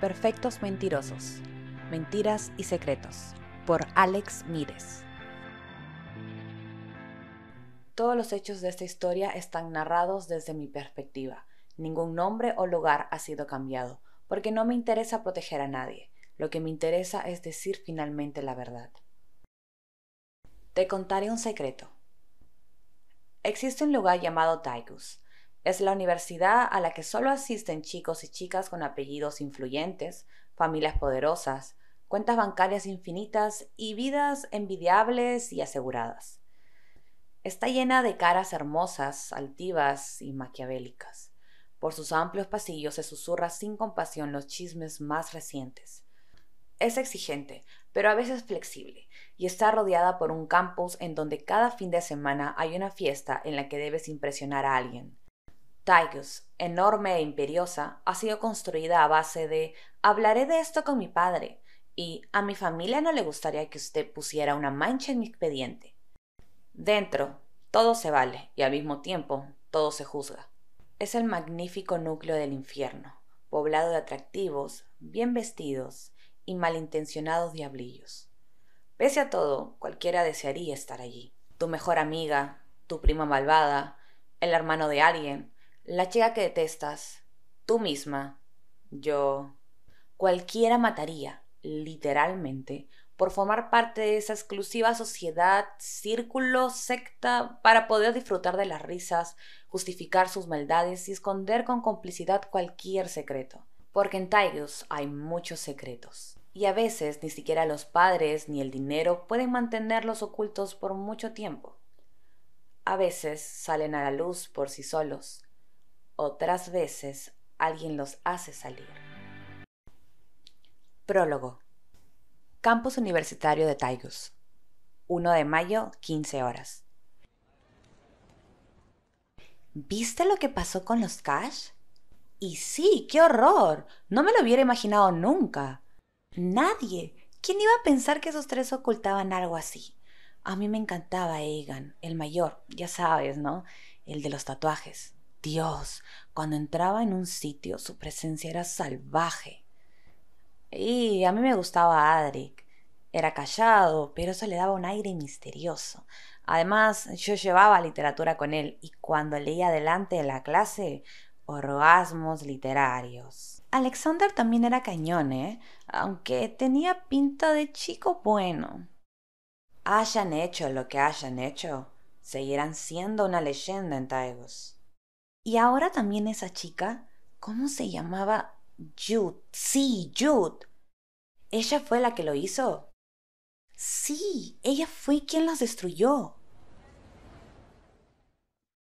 Perfectos Mentirosos, Mentiras y Secretos, por Alex Mires. Todos los hechos de esta historia están narrados desde mi perspectiva. Ningún nombre o lugar ha sido cambiado, porque no me interesa proteger a nadie. Lo que me interesa es decir finalmente la verdad. Te contaré un secreto. Existe un lugar llamado Taigus. Es la universidad a la que solo asisten chicos y chicas con apellidos influyentes, familias poderosas, cuentas bancarias infinitas y vidas envidiables y aseguradas. Está llena de caras hermosas, altivas y maquiavélicas. Por sus amplios pasillos se susurra sin compasión los chismes más recientes. Es exigente, pero a veces flexible, y está rodeada por un campus en donde cada fin de semana hay una fiesta en la que debes impresionar a alguien. Taigus, enorme e imperiosa, ha sido construida a base de «hablaré de esto con mi padre» y «a mi familia no le gustaría que usted pusiera una mancha en mi expediente». Dentro, todo se vale y al mismo tiempo todo se juzga. Es el magnífico núcleo del infierno, poblado de atractivos, bien vestidos y malintencionados diablillos. Pese a todo, cualquiera desearía estar allí. Tu mejor amiga, tu prima malvada, el hermano de alguien, la chica que detestas, tú misma, yo. Cualquiera mataría, literalmente, por formar parte de esa exclusiva sociedad, círculo, secta, para poder disfrutar de las risas, justificar sus maldades y esconder con complicidad cualquier secreto. Porque en Taigus hay muchos secretos. Y a veces ni siquiera los padres ni el dinero pueden mantenerlos ocultos por mucho tiempo. A veces salen a la luz por sí solos. Otras veces alguien los hace salir. Prólogo. Campus Universitario de Taigus. 1 de mayo, 15 horas. ¿Viste lo que pasó con los Cash? Y sí, qué horror. No me lo hubiera imaginado nunca. Nadie. ¿Quién iba a pensar que esos tres ocultaban algo así? A mí me encantaba Egan, el mayor, ya sabes, ¿no? El de los tatuajes. Dios, cuando entraba en un sitio, su presencia era salvaje. Y a mí me gustaba Adric. Era callado, pero eso le daba un aire misterioso. Además, yo llevaba literatura con él y cuando leía delante de la clase, orgasmos literarios. Alexander también era cañón, aunque tenía pinta de chico bueno. Hayan hecho lo que hayan hecho, seguirán siendo una leyenda en Taigos. Y ahora también esa chica, ¿cómo se llamaba? Jude. Sí, Jude. ¿Ella fue la que lo hizo? Sí, ella fue quien los destruyó.